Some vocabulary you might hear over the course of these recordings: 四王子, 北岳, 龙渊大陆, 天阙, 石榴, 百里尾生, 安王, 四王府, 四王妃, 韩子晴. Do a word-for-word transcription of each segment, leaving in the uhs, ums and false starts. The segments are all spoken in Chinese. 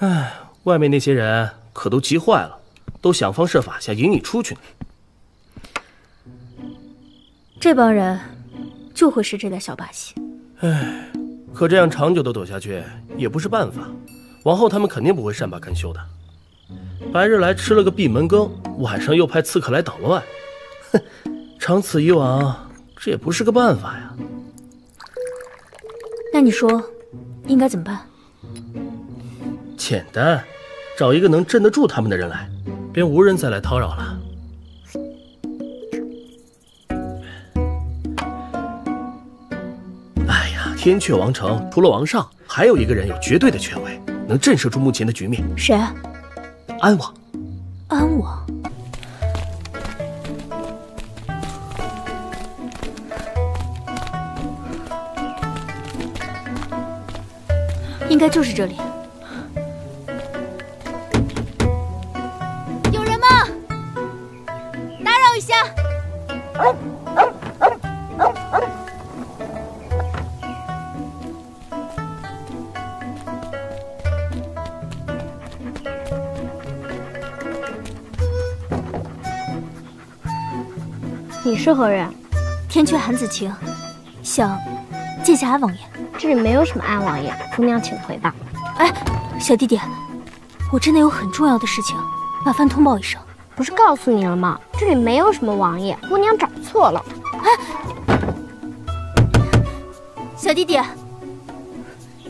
哎，外面那些人可都急坏了，都想方设法想引你出去呢。这帮人就会是这点小把戏。哎，可这样长久的躲下去也不是办法，王后他们肯定不会善罢甘休的。白日来吃了个闭门羹，晚上又派刺客来捣乱，哼，长此以往，这也不是个办法呀。 那你说，应该怎么办？简单，找一个能镇得住他们的人来，便无人再来叨扰了。哎呀，天阙王城除了王上，还有一个人有绝对的权威，能震慑住目前的局面。谁？安王。安王。 应该就是这里。有人吗？打扰一下。你是何人？天阙韩子晴，想见下安王爷。 这里没有什么安王爷，姑娘请回吧。哎，小弟弟，我真的有很重要的事情，麻烦通报一声。不是告诉你了吗？这里没有什么王爷，姑娘找错了。哎，小弟弟，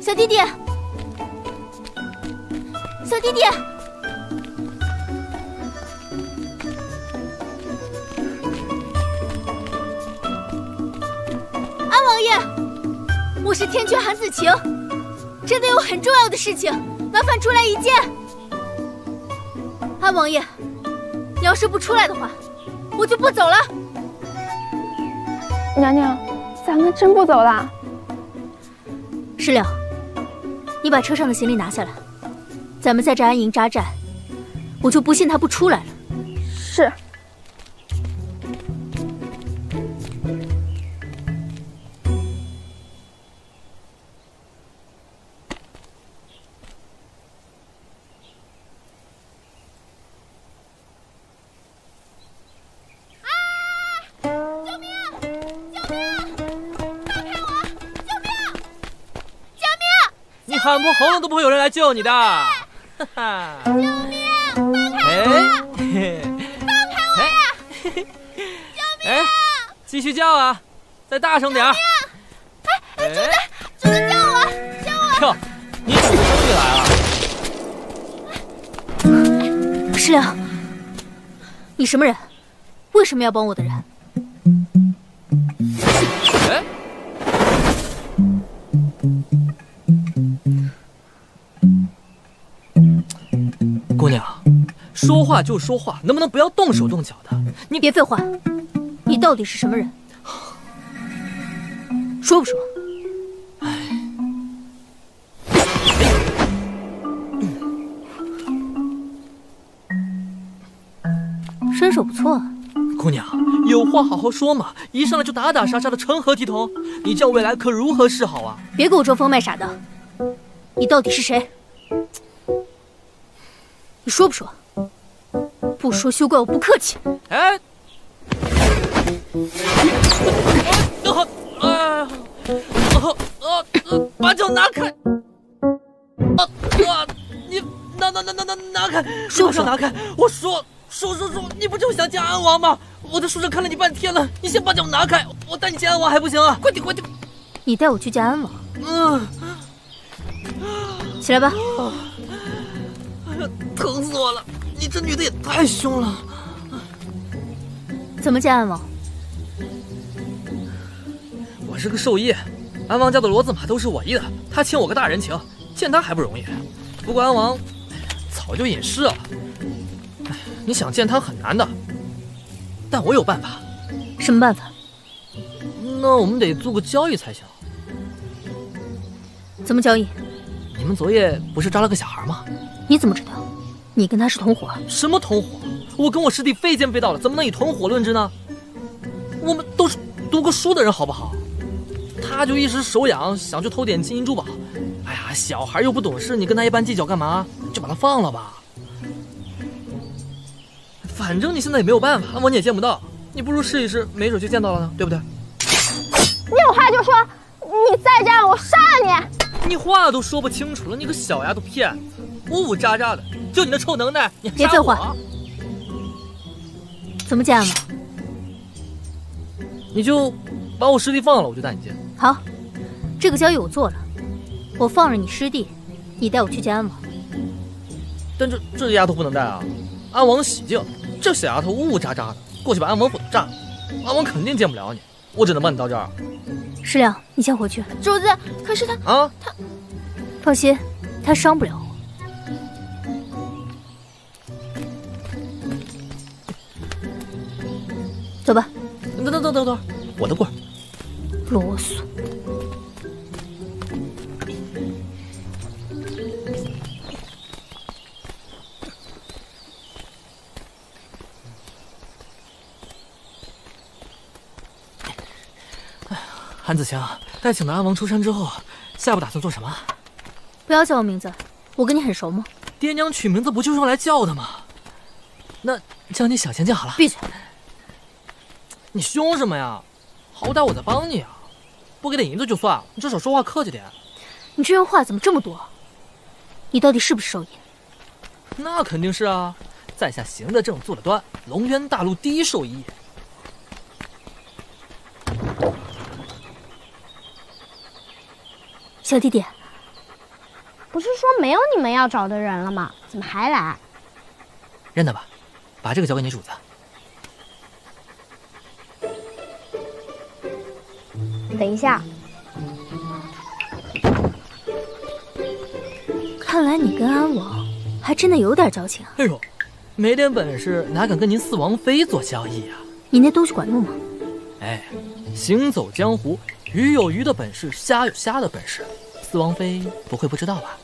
小弟弟，小弟弟，安王爷。 我是天阙韩子晴，真的有很重要的事情，麻烦出来一见。安王爷，你要是不出来的话，我就不走了。娘娘，咱们真不走了。石榴，你把车上的行李拿下来，咱们在这安营扎寨，我就不信他不出来了。是。 喊破喉咙都不会有人来救你的，哈哈！救命！放开我！放开我呀！救命！继续叫啊，再大声点！哎哎，主子，主子救我！救我！哟，你怎么终于来了？石榴，你什么人？为什么要帮我的人？ 姑娘，说话就说话，能不能不要动手动脚的？你别废话，你到底是什么人？说不说？哎，身手不错啊。姑娘，有话好好说嘛，一上来就打打杀杀的，成何体统？你这样未来可如何是好啊？别给我装疯卖傻的，你到底是谁？ 你说不说？不说，休怪我不客气。哎，等会，哎，哦哦，把脚拿开！啊啊！你拿拿拿拿拿拿开！说说拿开！我说说说说，你不就想见安王吗？我在书上看了你半天了，你先把脚拿开，我带你见安王还不行啊？快点快点！你带我去见安王？嗯，起来吧。 疼死我了！你这女的也太凶了。怎么见安王？我是个兽医，安王家的骡子马都是我医的，他欠我个大人情，见他还不容易。不过安王早就隐世了，你想见他很难的。但我有办法。什么办法？那我们得做个交易才行。怎么交易？你们昨夜不是抓了个小孩吗？ 你怎么知道？你跟他是同伙？什么同伙？我跟我师弟非奸非盗了，怎么能以同伙论之呢？我们都是读过书的人，好不好？他就一时手痒，想去偷点金银珠宝。哎呀，小孩又不懂事，你跟他一般计较干嘛？就把他放了吧。反正你现在也没有办法，按摩你也见不到，你不如试一试，没准就见到了呢，对不对？你有话就说，你再这样，我杀了你！你话都说不清楚了，你个小丫头片子，呜呜喳喳的，就你那臭能耐，你还杀我？别废话！怎么见了？你就把我师弟放了，我就带你见。好，这个交易我做了。 我放了你师弟，你带我去见安王。但这这丫头不能带啊！安王喜静，这小丫头呜呜喳喳的，过去把安王府炸了，安王肯定见不了你。我只能帮你到这儿。石亮，你先回去。主子，可是他啊，他放心，他伤不了我。走吧。等等等等等，我的棍儿。啰嗦。 韩子强，待请的安王出山之后，下一步打算做什么？不要叫我名字，我跟你很熟吗？爹娘取名字不就是用来叫的吗？那叫你小钱就好了。闭嘴！你凶什么呀？好歹我在帮你啊！不给点银子就算了，你至少说话客气点。你这人话怎么这么多？你到底是不是兽爷？那肯定是啊，在下行得正，坐得端，龙渊大陆第一兽医。 小弟弟，不是说没有你们要找的人了吗？怎么还来？认得吧，把这个交给你主子。等一下，看来你跟安王还真的有点交情啊。哎呦，没点本事哪敢跟您四王妃做交易啊？你那东西管用吗？哎，行走江湖。 鱼有鱼的本事，虾有虾的本事，四王妃不会不知道吧？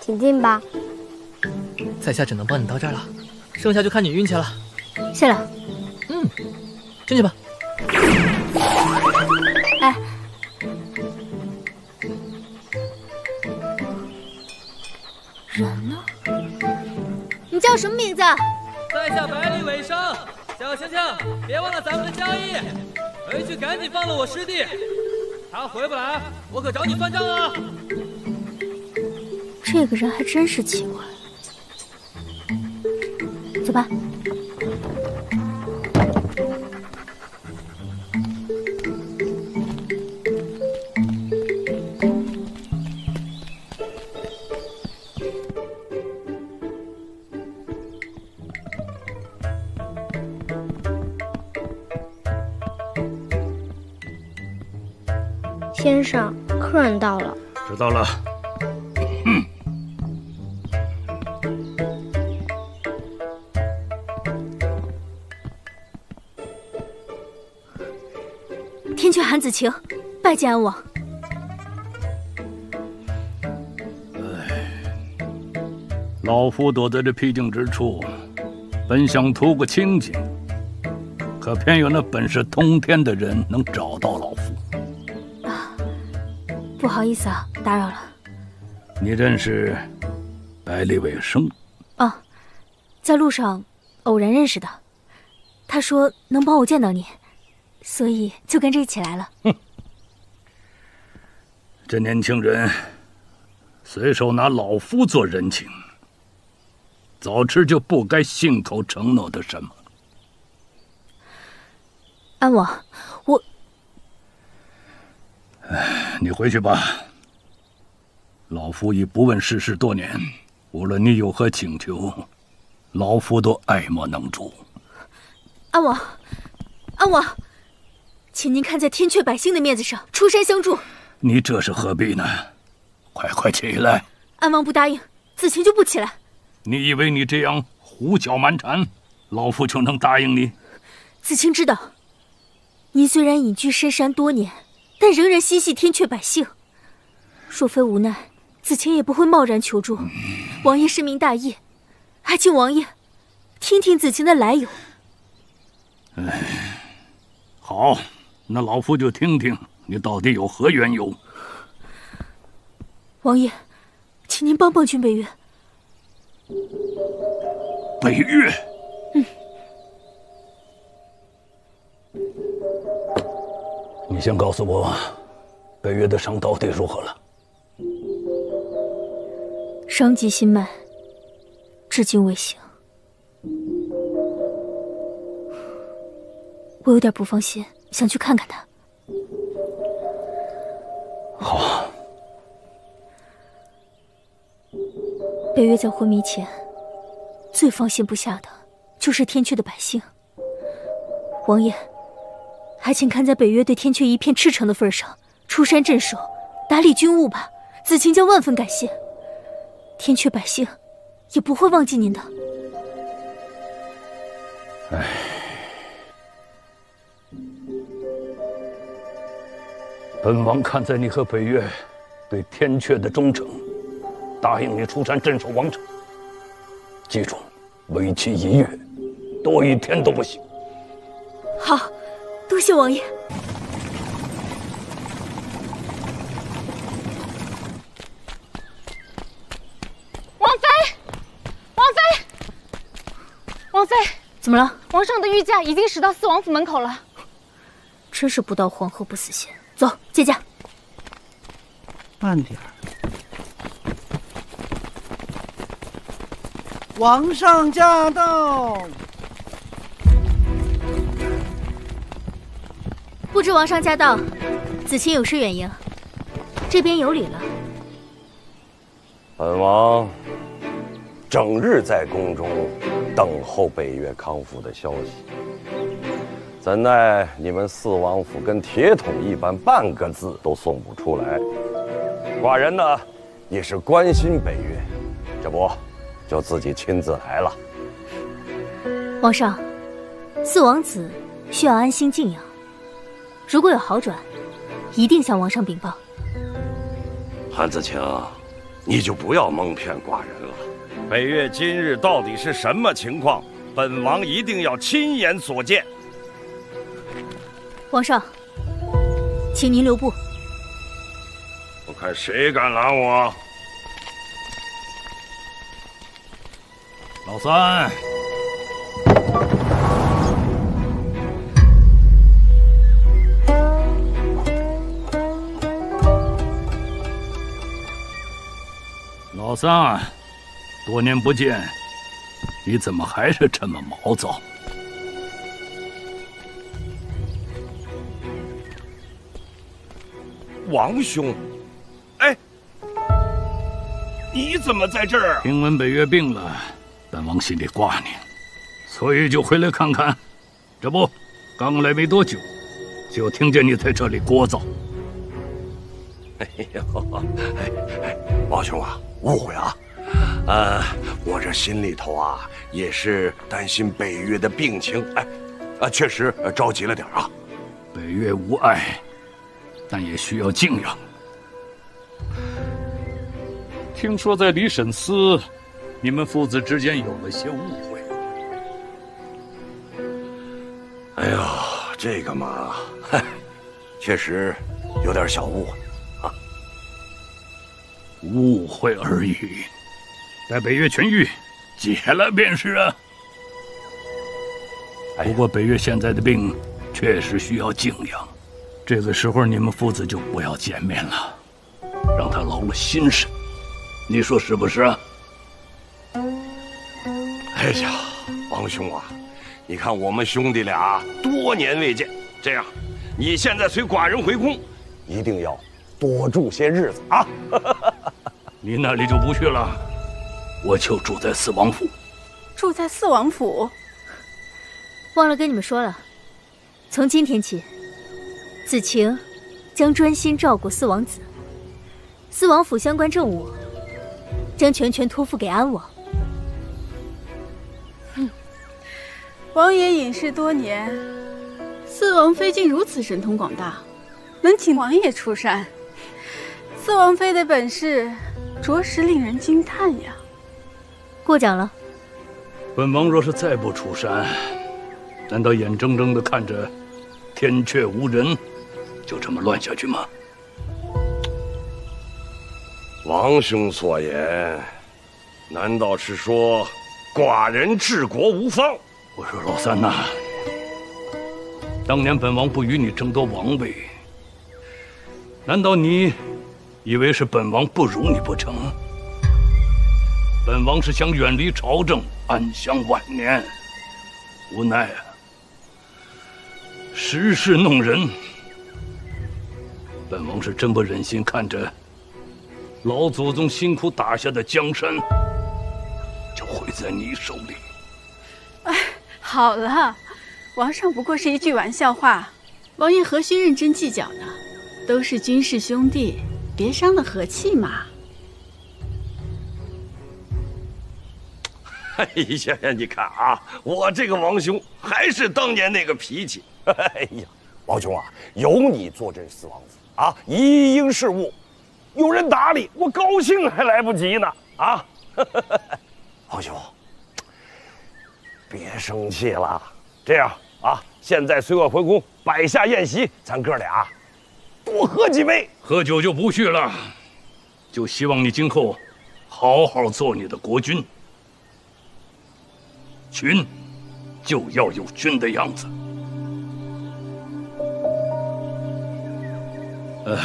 请进吧。在下只能帮你到这儿了，剩下就看你运气了。谢了。嗯，进去吧。哎，人呢？你叫什么名字？在下百里尾生。 小青青，别忘了咱们的交易，回去赶紧放了我师弟，他回不来，我可找你算账啊！这个人还真是奇怪。走吧。先生，客人到了。知道了。嗯。天阙韩子晴，拜见安王。哎，老夫躲在这僻静之处，本想图个清静，可偏有那本事通天的人能找到老夫。 不好意思啊，打扰了。你认识百里尾生？哦，在路上偶然认识的。他说能帮我见到你，所以就跟着一起来了。哼，这年轻人随手拿老夫做人情，早知就不该信口承诺的什么。安王，我。 你回去吧。老夫已不问世事多年，无论你有何请求，老夫都爱莫能助。安王，安王，请您看在天阙百姓的面子上，出山相助。你这是何必呢？快快起来！安王不答应，子晴就不起来。你以为你这样胡搅蛮缠，老夫就能答应你？子晴知道，您虽然隐居深山多年。 但仍然心系天阙百姓，若非无奈，子晴也不会贸然求助。王爷深明大义，还请王爷听听子晴的来由。哎，好，那老夫就听听你到底有何缘由。王爷，请您帮帮君北岳。北岳，嗯，你先告诉我，北岳的伤到底如何了？伤及心脉，至今未醒。 我有点不放心，想去看看他。好啊。北岳在昏迷前，最放心不下的就是天阙的百姓。王爷，还请看在北岳对天阙一片赤诚的份上，出山镇守，打理军务吧。子晴将万分感谢，天阙百姓也不会忘记您的。哎。 本王看在你和北岳对天阙的忠诚，答应你出山镇守王城。记住，为期一月，多一天都不行。好，多谢王爷。王妃，王妃，王妃，怎么了？王上的御驾已经驶到四王府门口了。真是不到皇后不死心。 走，接驾。慢点儿。王上驾到！不知王上驾到，子晴有事远迎，这边有礼了。本王整日在宫中等候北岳康复的消息。 怎奈你们四王府跟铁桶一般，半个字都送不出来。寡人呢，也是关心北岳，这不，就自己亲自来了。王上，四王子需要安心静养，如果有好转，一定向王上禀报。韩子晴，你就不要蒙骗寡人了。北岳今日到底是什么情况？本王一定要亲眼所见。 皇上，请您留步。我看谁敢拦我！老三，老三，多年不见，你怎么还是这么毛躁？ 王兄，哎，你怎么在这儿？听闻北岳病了，本王心里挂念，所以就回来看看。这不，刚来没多久，就听见你在这里聒噪。哎呦，哎，王兄啊，误会啊，呃，我这心里头啊也是担心北岳的病情，哎，啊，确实着急了点啊。北岳无碍。 但也需要静养。听说在李沈司，你们父子之间有了些误会。哎呀，这个嘛，嗨，确实有点小误会啊。误会而已，待北岳痊愈，解了便是啊。不过北岳现在的病确实需要静养。 这个时候你们父子就不要见面了，让他劳了心神，你说是不是啊？哎呀，王兄啊，你看我们兄弟俩多年未见，这样，你现在随寡人回宫，一定要多住些日子啊！你那里就不去了，我就住在四王府。住在四王府？忘了跟你们说了，从今天起。 子晴将专心照顾四王子，四王府相关政务将全权托付给安王。嗯，王爷隐世多年，四王妃竟如此神通广大，能请王爷出山，四王妃的本事着实令人惊叹呀！过奖了。本王若是再不出山，难道眼睁睁地看着？天阙无人，就这么乱下去吗？王兄所言，难道是说寡人治国无方？我说老三呐，当年本王不与你争夺王位，难道你以为是本王不如你不成？本王是想远离朝政，安享晚年，无奈啊，时势弄人。本王是真不忍心看着老祖宗辛苦打下的江山就毁在你手里。哎，好了，王上不过是一句玩笑话，王爷何须认真计较呢？都是军事兄弟，别伤了和气嘛。 哎呀，你看啊，我这个王兄还是当年那个脾气。哎呀，王兄啊，有你坐镇四王府啊，一应事务，有人打理，我高兴还来不及呢啊！王兄，别生气了。这样啊，现在随我回宫，摆下宴席，咱哥俩多喝几杯。喝酒就不去了，就希望你今后好好做你的国君。 君就要有君的样子。呃，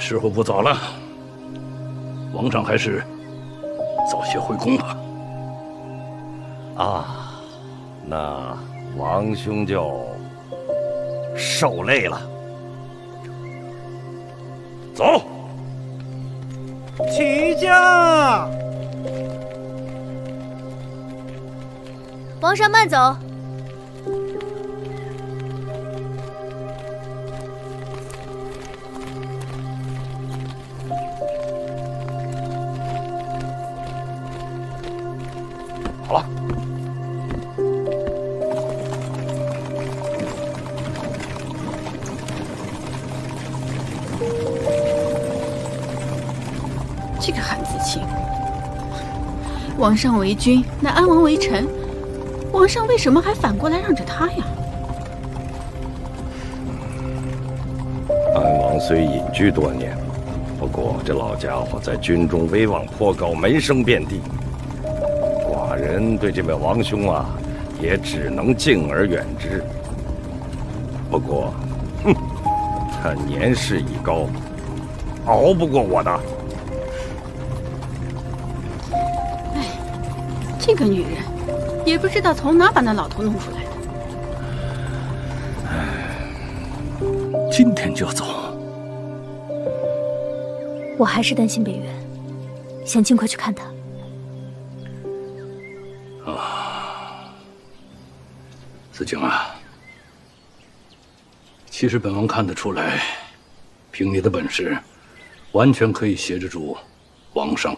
时候不早了，王上还是早些回宫吧。啊，那王兄就受累了。走，起驾。 王上慢走。好了。这个汉子清，王上为君，乃安王为臣。 皇上为什么还反过来让着他呀？安王虽隐居多年，不过这老家伙在军中威望颇高，门生遍地。寡人对这位王兄啊，也只能敬而远之。不过，哼，他年事已高，熬不过我的。哎，这个女人。 也不知道从哪把那老头弄出来的。今天就走，我还是担心北原，想尽快去看他。啊，子景啊，其实本王看得出来，凭你的本事，完全可以挟制住王上，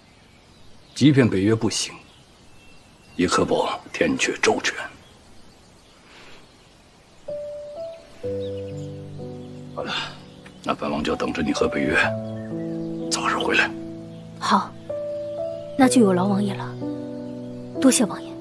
即便北约不行。 也可保天阙周全。好了，那本王就等着你和北约早日回来。好，那就有劳王爷了，多谢王爷。